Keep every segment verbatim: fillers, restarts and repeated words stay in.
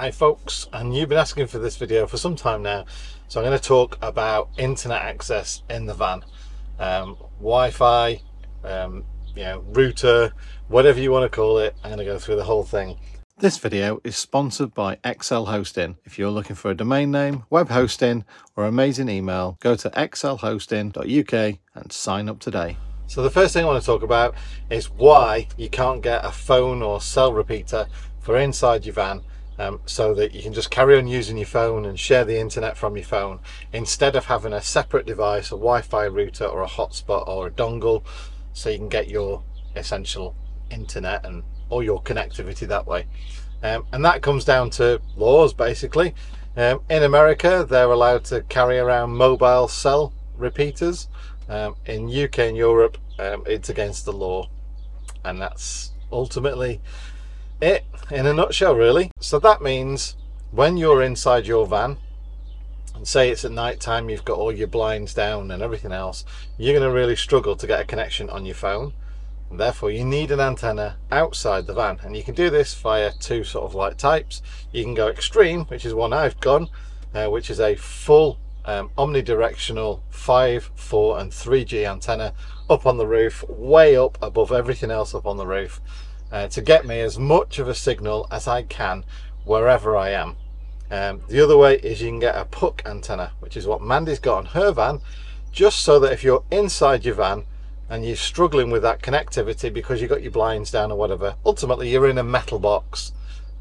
Hi folks, and you've been asking for this video for some time now, so I'm going to talk about internet access in the van. Um, Wi-Fi, um, you know, router, whatever you want to call it, I'm going to go through the whole thing. This video is sponsored by X L Hosting. If you're looking for a domain name, web hosting or amazing email, go to x l hosting dot u k and sign up today. So the first thing I want to talk about is why you can't get a phone or cell repeater for inside your van, um, so that you can just carry on using your phone and share the internet from your phone instead of having a separate device, a Wi-Fi router or a hotspot or a dongle, so you can get your essential internet and all your connectivity that way. Um, and that comes down to laws basically. Um, in America, they're allowed to carry around mobile cell repeaters. Um, in U K and Europe, um, it's against the law, and that's ultimately it in a nutshell really. So that means when you're inside your van, and say it's at night time, you've got all your blinds down and everything else, you're going to really struggle to get a connection on your phone, and therefore you need an antenna outside the van. And you can do this via two sort of like types. You can go extreme, which is one I've gone, uh, which is a full Um, omnidirectional five, four and three G antenna up on the roof, way up above everything else up on the roof, uh, to get me as much of a signal as I can wherever I am. Um, the other way is you can get a puck antenna, which is what Mandy's got on her van, just so that if you're inside your van and you're struggling with that connectivity because you've got your blinds down or whatever, ultimately you're in a metal box,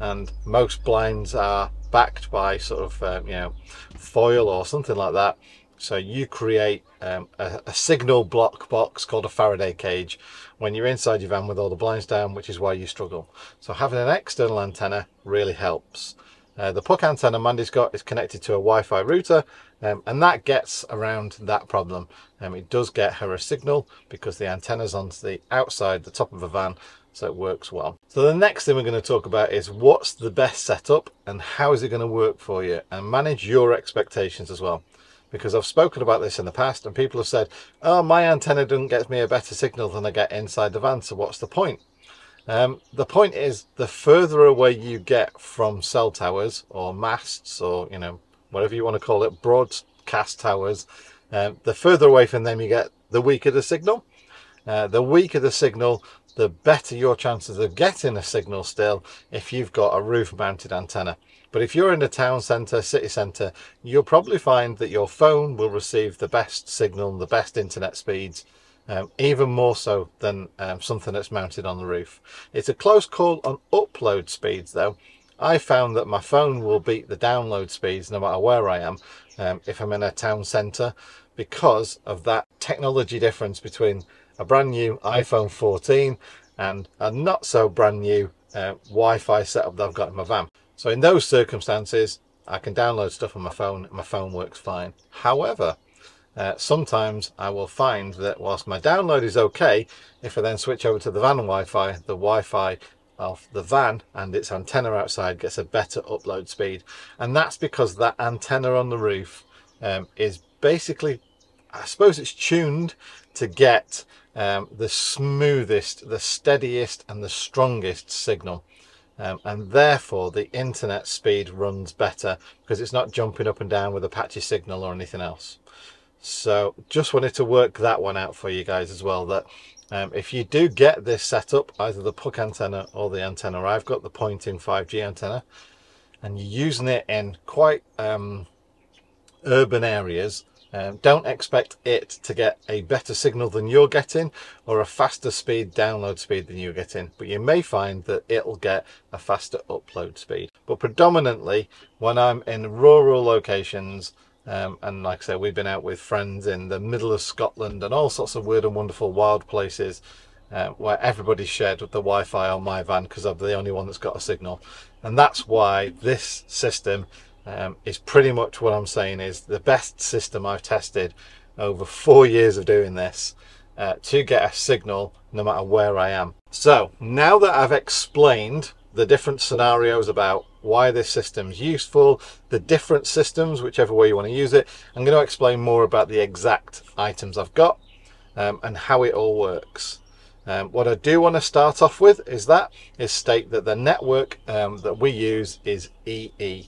and most blinds are backed by sort of um, you know, foil or something like that, so you create um, a, a signal block box called a Faraday cage when you're inside your van with all the blinds down, which is why you struggle. So having an external antenna really helps. Uh, the puck antenna Mandy's got is connected to a Wi-Fi router, um, and that gets around that problem. Um, it does get her a signal because the antenna's on the outside, the top of the van, so it works well. So the next thing we're going to talk about is what's the best setup and how is it going to work for you, and manage your expectations as well, because I've spoken about this in the past and people have said, oh, my antenna doesn't get me a better signal than I get inside the van, so what's the point? Um, the point is, the further away you get from cell towers or masts, or you know, whatever you want to call it, broadcast towers, um, the further away from them you get, the weaker the signal. Uh, the weaker the signal, the better your chances of getting a signal still if you've got a roof mounted antenna. But if you're in a town centre, city centre, you'll probably find that your phone will receive the best signal and the best internet speeds, um, even more so than um, something that's mounted on the roof. It's a close call on upload speeds though. I found that my phone will beat the download speeds no matter where I am, um, if I'm in a town centre, because of that technology difference between a brand new iPhone fourteen and a not so brand new uh, Wi-Fi setup that I've got in my van. So in those circumstances, I can download stuff on my phone and my phone works fine. However, uh, sometimes I will find that whilst my download is okay, if I then switch over to the van Wi-Fi, the Wi-Fi of the van and its antenna outside gets a better upload speed. And that's because that antenna on the roof um, is basically, I suppose it's tuned to get um, the smoothest, the steadiest and the strongest signal, um, and therefore the internet speed runs better because it's not jumping up and down with a patchy signal or anything else. So just wanted to work that one out for you guys as well, that um, if you do get this setup, either the puck antenna or the antenna I've got, the pointing five G antenna, and you're using it in quite um, urban areas, Um, don't expect it to get a better signal than you're getting or a faster speed download speed than you're getting, but you may find that it'll get a faster upload speed. But predominantly when I'm in rural locations, um, and like I said, we've been out with friends in the middle of Scotland and all sorts of weird and wonderful wild places, uh, where everybody shared the Wi-Fi on my van because I'm the only one that's got a signal. And that's why this system Um, is pretty much what I'm saying is the best system I've tested over four years of doing this, uh, to get a signal no matter where I am. So now that I've explained the different scenarios about why this system's useful, the different systems, whichever way you want to use it, I'm going to explain more about the exact items I've got um, and how it all works. Um, what I do want to start off with is that is state that the network um, that we use is E E,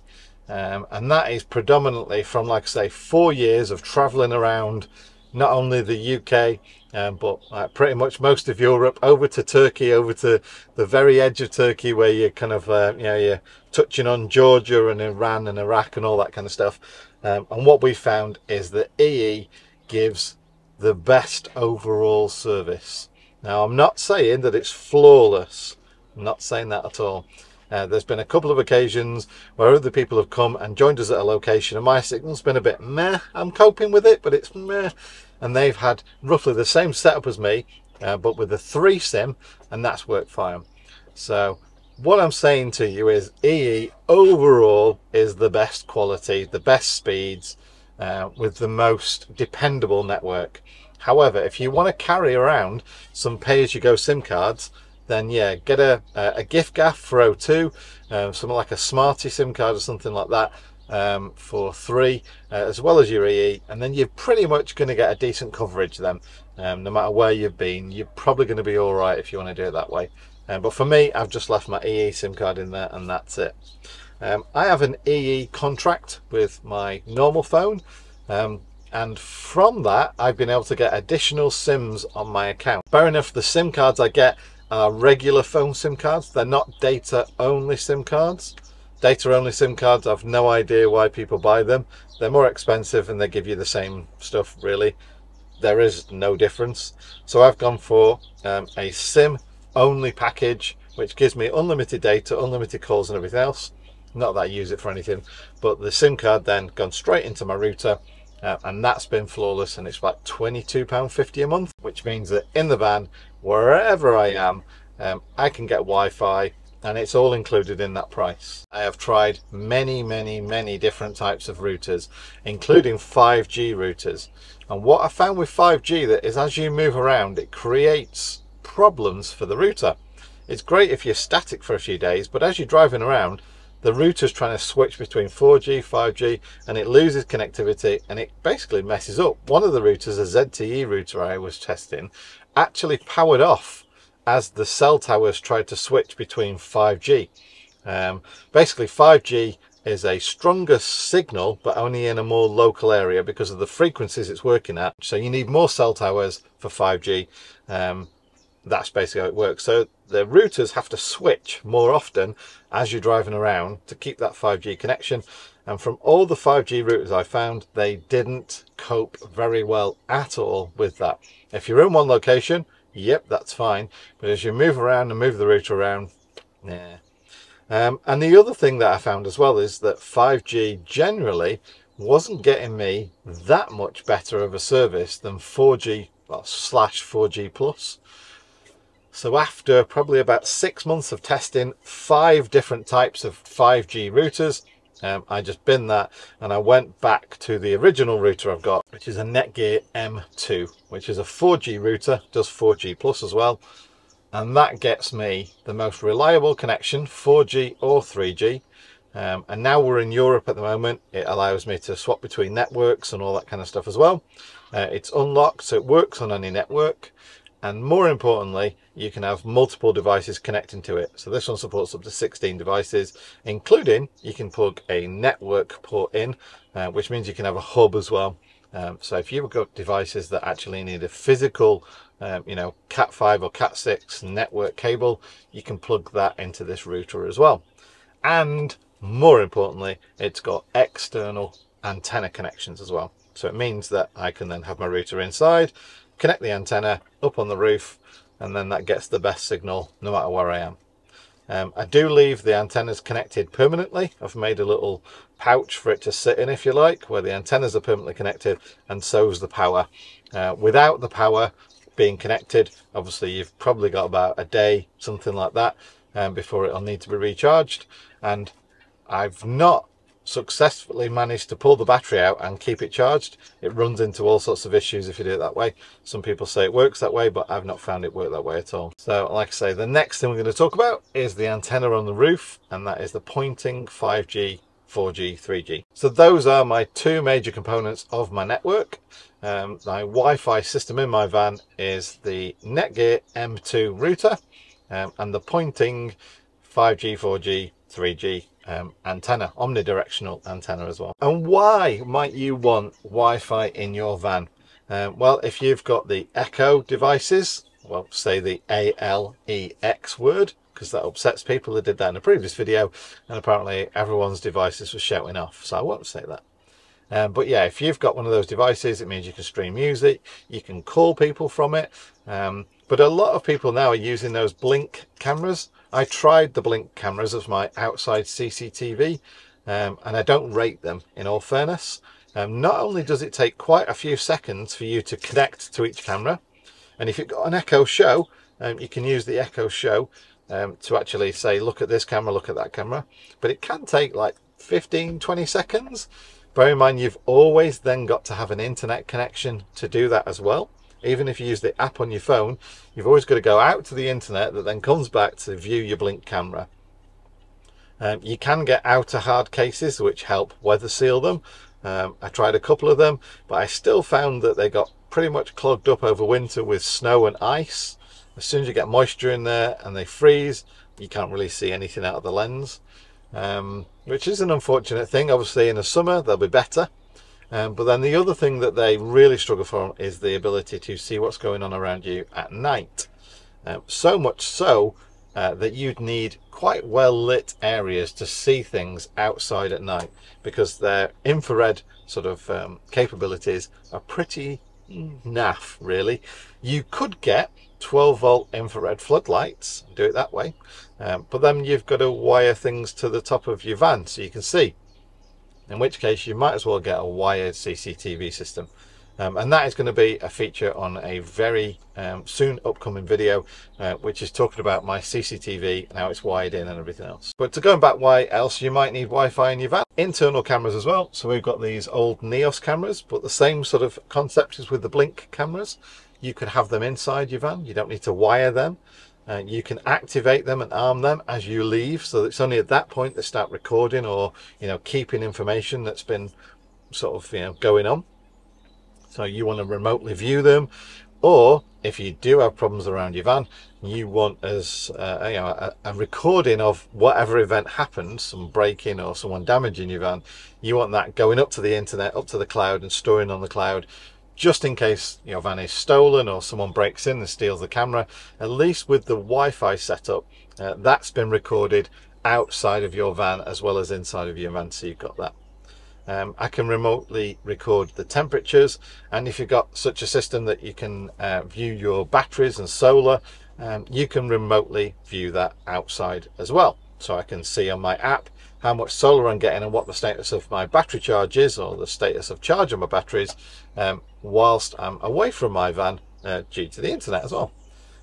um, and that is predominantly from, like I say, four years of traveling around not only the U K um, but uh, pretty much most of Europe, over to Turkey, over to the very edge of Turkey where you're kind of uh, you know, you're touching on Georgia and Iran and Iraq and all that kind of stuff. Um, and what we found is that E E gives the best overall service. Now, I'm not saying that it's flawless, I'm not saying that at all. Uh, there's been a couple of occasions where other people have come and joined us at a location and my signal's been a bit meh. I'm coping with it, but it's meh. And they've had roughly the same setup as me, uh, but with a three sim, and that's worked fine. So what I'm saying to you is E E overall is the best quality, the best speeds, uh, with the most dependable network. However, if you want to carry around some pay-as-you-go SIM cards, then yeah, get a, a giffgaff for oh two, um, something like a Smarty SIM card or something like that um, for three, uh, as well as your E E, and then you're pretty much going to get a decent coverage then. Um, no matter where you've been, you're probably going to be all right if you want to do it that way. Um, but for me, I've just left my E E SIM card in there and that's it. Um, I have an E E contract with my normal phone, um, and from that, I've been able to get additional SIMs on my account. Fair enough, the SIM cards I get are regular phone SIM cards. They're not data only SIM cards. Data only SIM cards, I've no idea why people buy them. They're more expensive and they give you the same stuff really. There is no difference. So I've gone for um, a SIM only package, which gives me unlimited data, unlimited calls and everything else. Not that I use it for anything, but the SIM card then gone straight into my router. Uh, and that's been flawless, and it's like twenty-two pounds fifty a month, which means that in the van, wherever I am, um, I can get Wi-Fi, and it's all included in that price. I have tried many, many, many different types of routers, including five G routers. And what I found with five G that is, as you move around, it creates problems for the router. It's great if you're static for a few days, but as you're driving around, the router's trying to switch between four G, five G, and it loses connectivity and it basically messes up. One of the routers, a Z T E router I was testing, actually powered off as the cell towers tried to switch between five G. Um, basically, five G is a stronger signal, but only in a more local area because of the frequencies it's working at. So you need more cell towers for five G. Um, that's basically how it works. So the routers have to switch more often as you're driving around to keep that five G connection. And from all the five G routers I found, they didn't cope very well at all with that. If you're in one location, yep, that's fine. But as you move around and move the router around, nah. Um, and the other thing that I found as well is that five G generally wasn't getting me that much better of a service than four G, well, slash four G plus. So after probably about six months of testing five different types of five G routers, um, I just binned that and I went back to the original router I've got, which is a Netgear M two, which is a four G router, does four G plus as well. And that gets me the most reliable connection, four G or three G. Um, and now we're in Europe at the moment. It allows me to swap between networks and all that kind of stuff as well. Uh, it's unlocked, so it works on any network. And more importantly, you can have multiple devices connecting to it. So this one supports up to sixteen devices, including you can plug a network port in, uh, which means you can have a hub as well. Um, so if you've got devices that actually need a physical, um, you know, Cat five or Cat six network cable, you can plug that into this router as well. And more importantly, it's got external antenna connections as well. So it means that I can then have my router inside, connect the antenna up on the roof, and then that gets the best signal no matter where I am. Um, I do leave the antennas connected permanently. I've made a little pouch for it to sit in, if you like, where the antennas are permanently connected, and so's the power. Uh, without the power being connected, obviously you've probably got about a day, something like that, um, before it'll need to be recharged. And I've not successfully managed to pull the battery out and keep it charged. It runs into all sorts of issues if you do it that way. Some people say it works that way, but I've not found it work that way at all. So like I say, the next thing we're going to talk about is the antenna on the roof, and that is the pointing five G four G, three G. So those are my two major components of my network. Um, my Wi-Fi system in my van is the Netgear M two router um, and the pointing five G, four G, three G um, antenna, omnidirectional antenna as well. And why might you want Wi-Fi in your van? Um, well, if you've got the Echo devices, well, say the A L E X word, because that upsets people. They did that in a previous video and apparently everyone's devices were shouting off, so I won't say that. Um, but yeah, if you've got one of those devices, it means you can stream music, you can call people from it. Um, but a lot of people now are using those Blink cameras. I tried the Blink cameras as my outside C C T V, um, and I don't rate them, in all fairness. Um, not only does it take quite a few seconds for you to connect to each camera, and if you've got an Echo Show, um, you can use the Echo Show um, to actually say, look at this camera, look at that camera. But it can take like fifteen, twenty seconds. Bear in mind, you've always then got to have an internet connection to do that as well. Even if you use the app on your phone, you've always got to go out to the internet that then comes back to view your Blink camera. Um, you can get outer hard cases, which help weather seal them. Um, I tried a couple of them, but I still found that they got pretty much clogged up over winter with snow and ice. As soon as you get moisture in there and they freeze, you can't really see anything out of the lens, um, which is an unfortunate thing. Obviously in the summer they'll be better, um, but then the other thing that they really struggle for is the ability to see what's going on around you at night, um, so much so uh, that you'd need quite well lit areas to see things outside at night, because their infrared sort of um, capabilities are pretty naff, really. You could get twelve volt infrared floodlights and do it that way, um, but then you've got to wire things to the top of your van so you can see, in which case you might as well get a wired C C T V system. Um, and that is going to be a feature on a very um, soon upcoming video, uh, which is talking about my C C T V and how it's wired in and everything else. But to go back, why else you might need Wi-Fi in your van? Internal cameras as well. So we've got these old Neos cameras, but the same sort of concept as with the Blink cameras. You could have them inside your van. You don't need to wire them. Uh, you can activate them and arm them as you leave. So it's only at that point they start recording or, you know, keeping information that's been sort of, you know, going on. So you want to remotely view them, or if you do have problems around your van, you want as uh, you know, a, a recording of whatever event happened, some break-in or someone damaging your van. You want that going up to the internet, up to the cloud, and storing on the cloud, just in case your van is stolen or someone breaks in and steals the camera. At least with the Wi-Fi setup, uh, that's been recorded outside of your van as well as inside of your van, so you've got that. Um, I can remotely record the temperatures, and if you've got such a system that you can uh, view your batteries and solar, um, you can remotely view that outside as well. So I can see on my app how much solar I'm getting and what the status of my battery charge is, or the status of charge on my batteries, um, whilst I'm away from my van uh, due to the internet as well.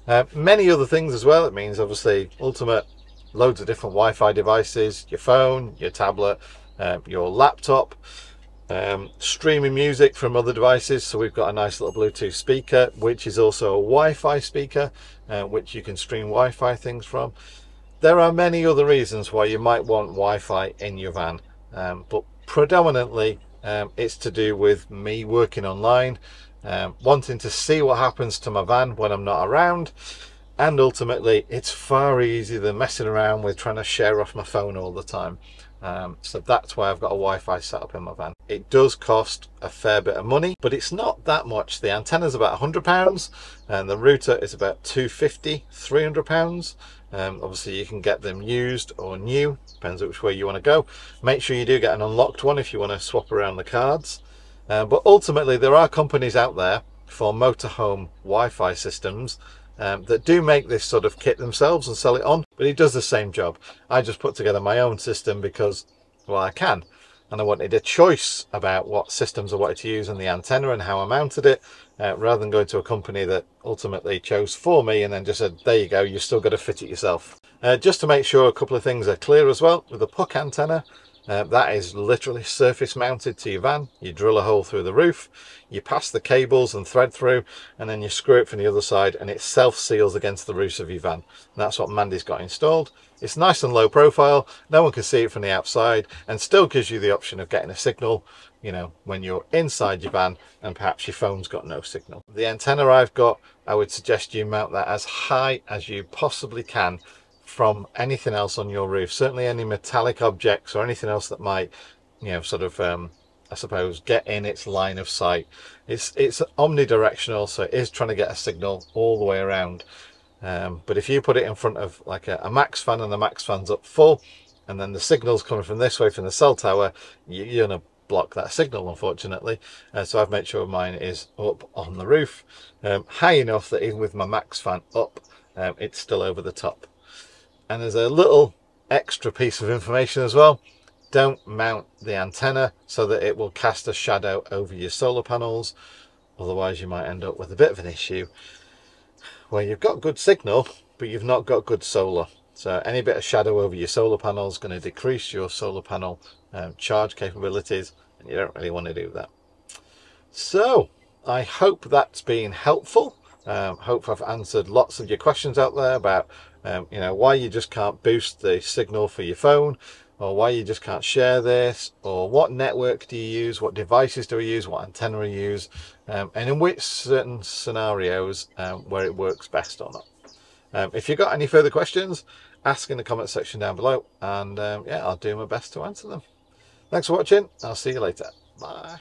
Uh, many other things as well. It means obviously ultimate loads of different Wi-Fi devices, your phone, your tablet, Um, your laptop, um, streaming music from other devices. So we've got a nice little Bluetooth speaker, which is also a Wi-Fi speaker, uh, which you can stream Wi-Fi things from. There are many other reasons why you might want Wi-Fi in your van, um, but predominantly um, it's to do with me working online, um, wanting to see what happens to my van when I'm not around. And ultimately, it's far easier than messing around with trying to share off my phone all the time. Um, so that's why I've got a Wi-Fi set up in my van. It does cost a fair bit of money, but it's not that much. The antenna's about one hundred pounds and the router is about two fifty, three hundred pounds. Um, obviously you can get them used or new, depends which way you want to go. Make sure you do get an unlocked one if you want to swap around the cards. Uh, but ultimately there are companies out there for motorhome Wi-Fi systems Um, that do make this sort of kit themselves and sell it on, but it does the same job. I just put together my own system because, well, I can, and I wanted a choice about what systems I wanted to use and the antenna and how I mounted it, uh, rather than going to a company that ultimately chose for me and then just said, there you go, you've still got to fit it yourself. Uh, just to make sure a couple of things are clear as well, with the puck antenna, Uh, that is literally surface mounted to your van. You drill a hole through the roof, you pass the cables and thread through, and then you screw it from the other side, and it self seals against the roofs of your van. And that's what Mandy's got installed. It's nice and low profile, no one can see it from the outside, and still gives you the option of getting a signal, you know, when you're inside your van and perhaps your phone's got no signal. The antenna I've got, I would suggest you mount that as high as you possibly can from anything else on your roof, certainly any metallic objects or anything else that might, you know, sort of um I suppose get in its line of sight. It's it's omnidirectional, so it is trying to get a signal all the way around, um, but if you put it in front of like a, a max fan and the max fan's up full and then the signal's coming from this way from the cell tower, you, you're gonna block that signal, unfortunately. Uh, so I've made sure mine is up on the roof, um, high enough that even with my max fan up, um, it's still over the top. And there's a little extra piece of information as well. Don't mount the antenna so that it will cast a shadow over your solar panels, otherwise you might end up with a bit of an issue where you've got good signal but you've not got good solar. So any bit of shadow over your solar panel is going to decrease your solar panel um, charge capabilities, and you don't really want to do that. So I hope that's been helpful. Um, hope I've answered lots of your questions out there about um, you know, why you just can't boost the signal for your phone, or why you just can't share this, or what network do you use, what devices do we use, what antenna we use, um, and in which certain scenarios um, where it works best or not. Um, if you've got any further questions, ask in the comment section down below, and um, yeah, I'll do my best to answer them. Thanks for watching. I'll see you later. Bye.